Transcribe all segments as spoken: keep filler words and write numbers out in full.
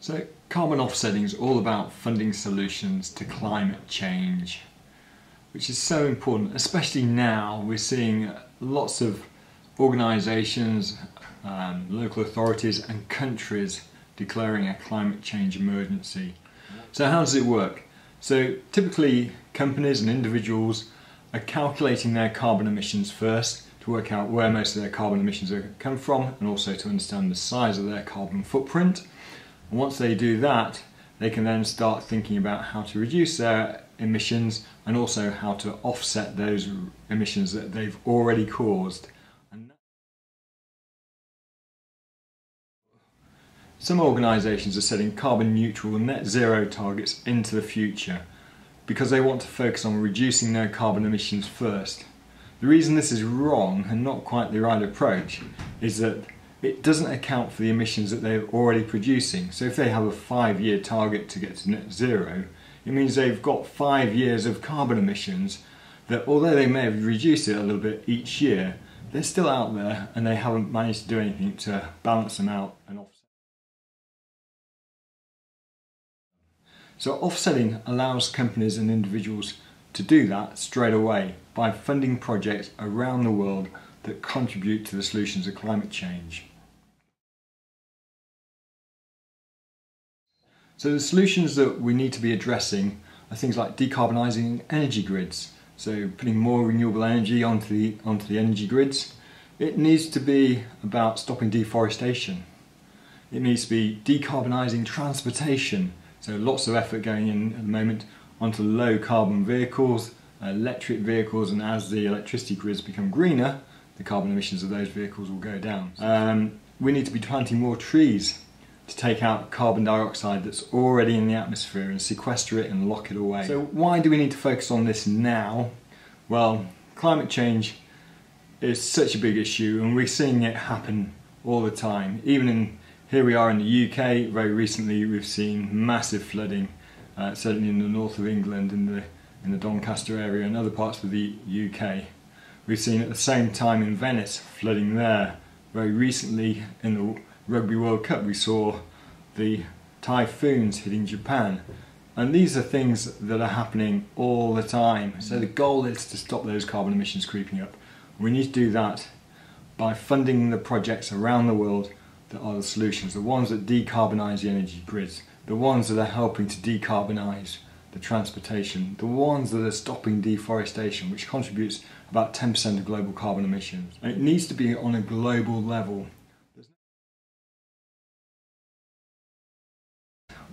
So carbon offsetting is all about funding solutions to climate change, which is so important, especially now we're seeing lots of organisations, um, local authorities and countries declaring a climate change emergency. So how does it work? So typically companies and individuals are calculating their carbon emissions first to work out where most of their carbon emissions come from and also to understand the size of their carbon footprint. And once they do that, they can then start thinking about how to reduce their emissions and also how to offset those emissions that they've already caused. Some organisations are setting carbon neutral and net zero targets into the future because they want to focus on reducing their carbon emissions first. The reason this is wrong and not quite the right approach is that it doesn't account for the emissions that they're already producing. So if they have a five-year target to get to net zero, it means they've got five years of carbon emissions that, although they may have reduced it a little bit each year, they're still out there and they haven't managed to do anything to balance them out and offset. So offsetting allows companies and individuals to do that straight away by funding projects around the world that contribute to the solutions of climate change. So the solutions that we need to be addressing are things like decarbonising energy grids, so putting more renewable energy onto the, onto the energy grids. It needs to be about stopping deforestation. It needs to be decarbonising transportation. So lots of effort going in at the moment onto low carbon vehicles, electric vehicles, and as the electricity grids become greener, the carbon emissions of those vehicles will go down. Um, we need to be planting more trees to take out carbon dioxide that's already in the atmosphere and sequester it and lock it away. So why do we need to focus on this now? Well, climate change is such a big issue and we're seeing it happen all the time. Even in Here we are in the U K, very recently we've seen massive flooding, uh, certainly in the north of England, in the, in the Doncaster area and other parts of the U K. We've seen at the same time in Venice, flooding there. Very recently in the Rugby World Cup we saw the typhoons hitting Japan. And these are things that are happening all the time. So the goal is to stop those carbon emissions creeping up. We need to do that by funding the projects around the world that are the solutions, the ones that decarbonise the energy grids, the ones that are helping to decarbonise the transportation, the ones that are stopping deforestation, which contributes about ten percent of global carbon emissions. And it needs to be on a global level.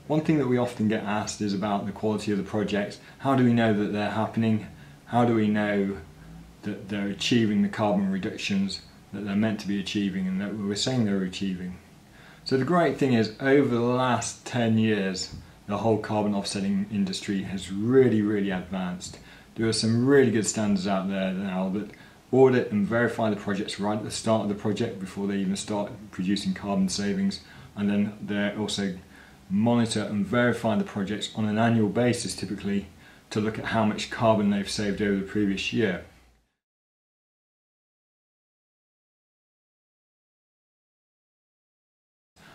One thing that we often get asked is about the quality of the projects. How do we know that they're happening? How do we know that they're achieving the carbon reductions that they're meant to be achieving and that we're saying they're achieving? So the great thing is, over the last ten years, the whole carbon offsetting industry has really, really advanced. There are some really good standards out there now that audit and verify the projects right at the start of the project before they even start producing carbon savings, and then they also monitor and verify the projects on an annual basis, typically, to look at how much carbon they've saved over the previous year.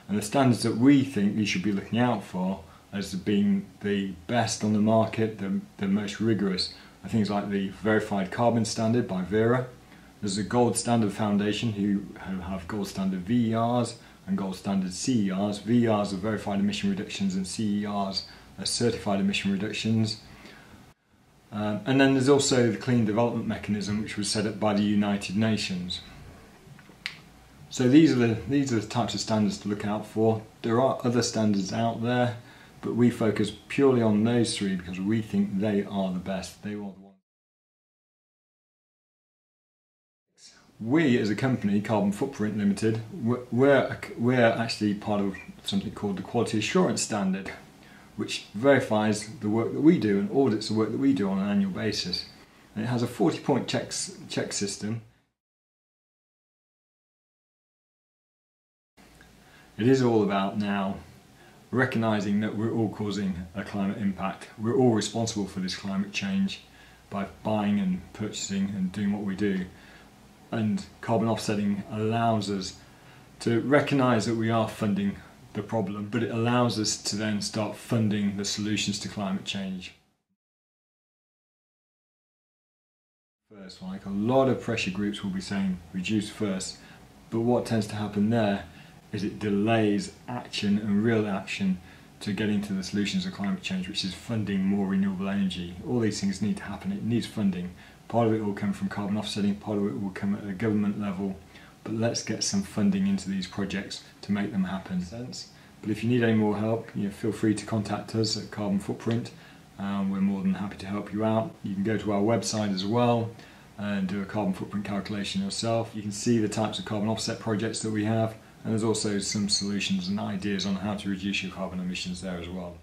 And the standards that we think you should be looking out for as being the best on the market, the, the most rigorous, are things like the Verified Carbon Standard by Verra. There's the Gold Standard Foundation, who have Gold Standard V E Rs and Gold Standard C E Rs. V E Rs are Verified Emission Reductions and C E Rs are Certified Emission Reductions. Um, and then there's also the Clean Development Mechanism, which was set up by the United Nations. So these are, the, these are the types of standards to look out for. There are other standards out there, but we focus purely on those three because we think they are the best. They are the ones. We, as a company, Carbon Footprint Limited, we're, we're actually part of something called the Quality Assurance Standard, which verifies the work that we do and audits the work that we do on an annual basis. And it has a forty point checks, check system. It is all about now recognising that we're all causing a climate impact. We're all responsible for this climate change by buying and purchasing and doing what we do. And carbon offsetting allows us to recognise that we are funding the problem, but it allows us to then start funding the solutions to climate change. First, like a lot of pressure groups will be saying reduce first, but what tends to happen there is it delays action and real action to getting to the solutions of climate change, which is funding more renewable energy. All these things need to happen, it needs funding. Part of it will come from carbon offsetting, part of it will come at a government level, but let's get some funding into these projects to make them happen. But if you need any more help, you know, feel free to contact us at Carbon Footprint. Um, we're more than happy to help you out. You can go to our website as well and do a carbon footprint calculation yourself. You can see the types of carbon offset projects that we have, and there's also some solutions and ideas on how to reduce your carbon emissions there as well.